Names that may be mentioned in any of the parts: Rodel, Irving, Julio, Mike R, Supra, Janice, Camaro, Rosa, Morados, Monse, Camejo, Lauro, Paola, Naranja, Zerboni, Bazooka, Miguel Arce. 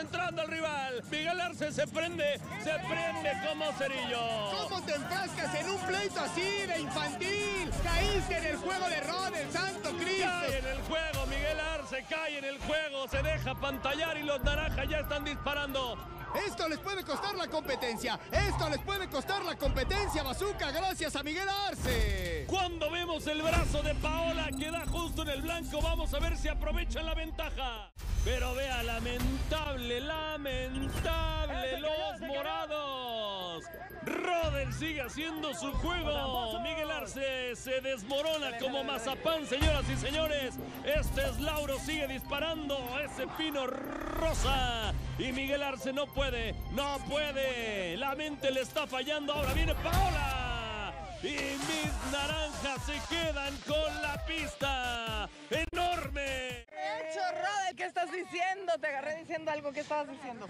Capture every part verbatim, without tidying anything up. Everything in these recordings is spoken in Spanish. entrando el rival. Miguel Arce se prende, se prende como cerillo. ¿Cómo te enfrascas en un pleito así de infantil? Caíste en el juego de Rodel, santo Cristo. Cae en el juego, Miguel Arce cae en el juego, se deja pantallar y los Naranja ya están disparando. Esto les puede costar la competencia, esto les puede costar la competencia, Bazooka, gracias a Miguel Arce. Cuando vemos el brazo de Paola que da justo en el blanco, vamos a ver si aprovechan la ventaja. Pero vea, lamentable, lamentable, los Morados. Rodel sigue haciendo su juego. Miguel Arce se desmorona como mazapán, señoras y señores. Este es Lauro, sigue disparando ese pino rosa. Y Miguel Arce no puede, no puede. La mente le está fallando. Ahora viene Paola. Y mis Naranjas se quedan con la pista. ¡Enorme! ¡Hecho, Rodel! ¿Qué estás diciendo? Te agarré diciendo algo. ¿Qué estabas diciendo?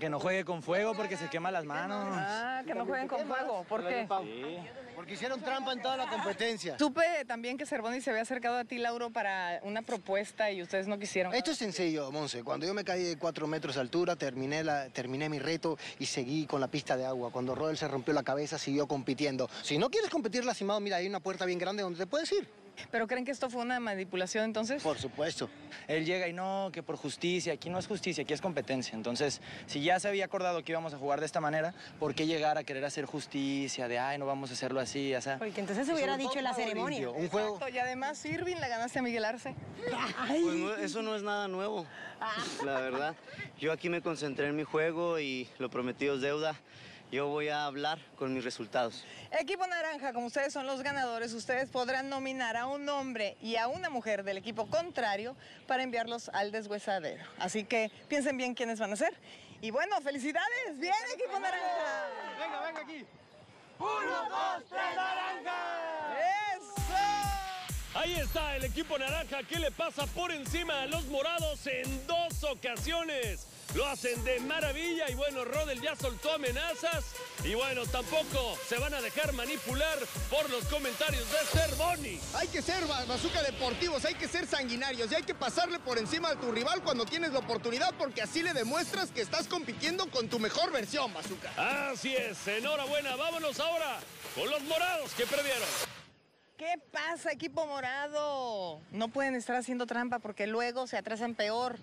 Que no juegue con fuego porque se quema las manos. Ah, que no jueguen con fuego. ¿Por qué? Sí. Porque hicieron trampa en toda la competencia. Supe también que Zerboni se había acercado a ti, Lauro, para una propuesta y ustedes no quisieron. Esto es sencillo, Monse. Cuando yo me caí de cuatro metros de altura, terminé, la, terminé mi reto y seguí con la pista de agua. Cuando Rodel se rompió la cabeza, siguió compitiendo. Si no quieres competir lastimado, mira, hay una puerta bien grande donde te puedes ir. ¿Pero creen que esto fue una manipulación entonces? Por supuesto. Él llega y no, que por justicia. Aquí no es justicia, aquí es competencia. Entonces, si ya se había acordado que íbamos a jugar de esta manera, ¿por qué llegar a querer hacer justicia? De, ay, no vamos a hacerlo así, o sea... Porque entonces se hubiera dicho en la ceremonia. Un juego. Y además, Irving, la ganaste a Miguel Arce. Pues no, eso no es nada nuevo, la verdad. Yo aquí me concentré en mi juego y lo prometido es deuda. Yo voy a hablar con mis resultados. Equipo Naranja, como ustedes son los ganadores, ustedes podrán nominar a un hombre y a una mujer del equipo contrario para enviarlos al deshuesadero. Así que piensen bien quiénes van a ser. Y bueno, felicidades. Bien, equipo Naranja. Venga, venga aquí. Uno, dos, tres, Naranja. ¡Eso! Ahí está el equipo Naranja que le pasa por encima a los Morados en dos ocasiones. Lo hacen de maravilla y bueno, Rodel ya soltó amenazas y bueno, tampoco se van a dejar manipular por los comentarios de Zerboni. Hay que ser Bazooka deportivos, hay que ser sanguinarios y hay que pasarle por encima a tu rival cuando tienes la oportunidad porque así le demuestras que estás compitiendo con tu mejor versión, Bazooka. Así es, enhorabuena, vámonos ahora con los Morados que perdieron. ¿Qué pasa, equipo Morado? No pueden estar haciendo trampa porque luego se atrasan peor.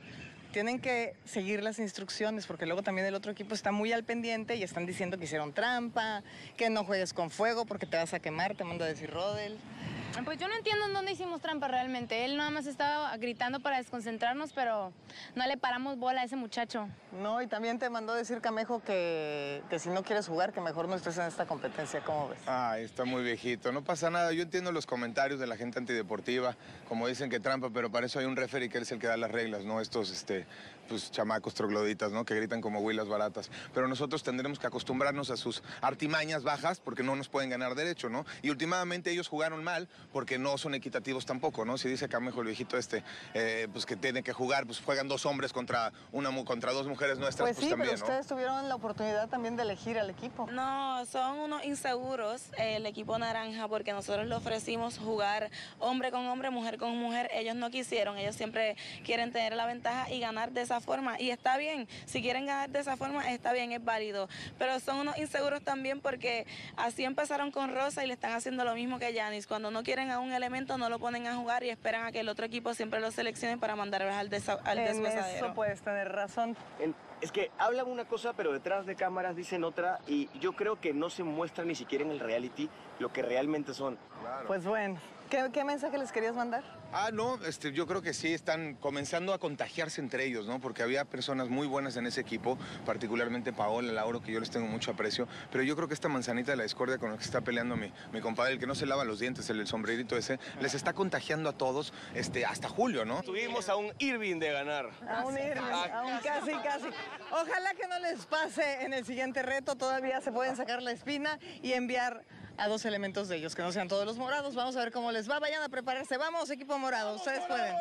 Tienen que seguir las instrucciones porque luego también el otro equipo está muy al pendiente y están diciendo que hicieron trampa, que no juegues con fuego porque te vas a quemar, te manda a decir Rodel. Pues yo no entiendo en dónde hicimos trampa realmente. Él nada más estaba gritando para desconcentrarnos, pero no le paramos bola a ese muchacho. No, y también te mandó decir Camejo que, que si no quieres jugar, que mejor no estés en esta competencia. ¿Cómo ves? Ah, está muy viejito. No pasa nada. Yo entiendo los comentarios de la gente antideportiva, como dicen que trampa, pero para eso hay un referee que es el que da las reglas, ¿no? Estos, este... pues chamacos trogloditas, ¿no? Que gritan como huilas baratas. Pero nosotros tendremos que acostumbrarnos a sus artimañas bajas porque no nos pueden ganar derecho, ¿no? Y últimamente ellos jugaron mal porque no son equitativos tampoco, ¿no? Si dice Camejo el viejito este, eh, pues que tiene que jugar, pues juegan dos hombres contra, una, contra dos mujeres nuestras, pues, pues sí, también, pero ¿no? Ustedes tuvieron la oportunidad también de elegir al equipo. No, son unos inseguros eh, el equipo Naranja porque nosotros le ofrecimos jugar hombre con hombre, mujer con mujer. Ellos no quisieron, ellos siempre quieren tener la ventaja y ganar de esa forma y está bien, si quieren ganar de esa forma está bien, es válido, pero son unos inseguros también porque así empezaron con Rosa y le están haciendo lo mismo que Janice, cuando no quieren a un elemento no lo ponen a jugar y esperan a que el otro equipo siempre lo seleccione para mandarlos al, al deshuesadero. Eso puedes tener razón. El, es que hablan una cosa pero detrás de cámaras dicen otra y yo creo que no se muestra ni siquiera en el reality lo que realmente son. Claro. Pues bueno. ¿Qué, ¿Qué mensaje les querías mandar? Ah, no, este, yo creo que sí, están comenzando a contagiarse entre ellos, ¿no? Porque había personas muy buenas en ese equipo, particularmente Paola, Lauro, que yo les tengo mucho aprecio, pero yo creo que esta manzanita de la discordia con la que está peleando mi, mi compadre, el que no se lava los dientes, el, el sombrerito ese, les está contagiando a todos, este, hasta Julio, ¿no? Tuvimos a un Irving de ganar. A un Irving, a un casi, casi. Ojalá que no les pase en el siguiente reto, todavía se pueden sacar la espina y enviar a dos elementos de ellos, que no sean todos los morados. Vamos a ver cómo les va. Vayan a prepararse. Vamos, equipo morado. Ustedes pueden.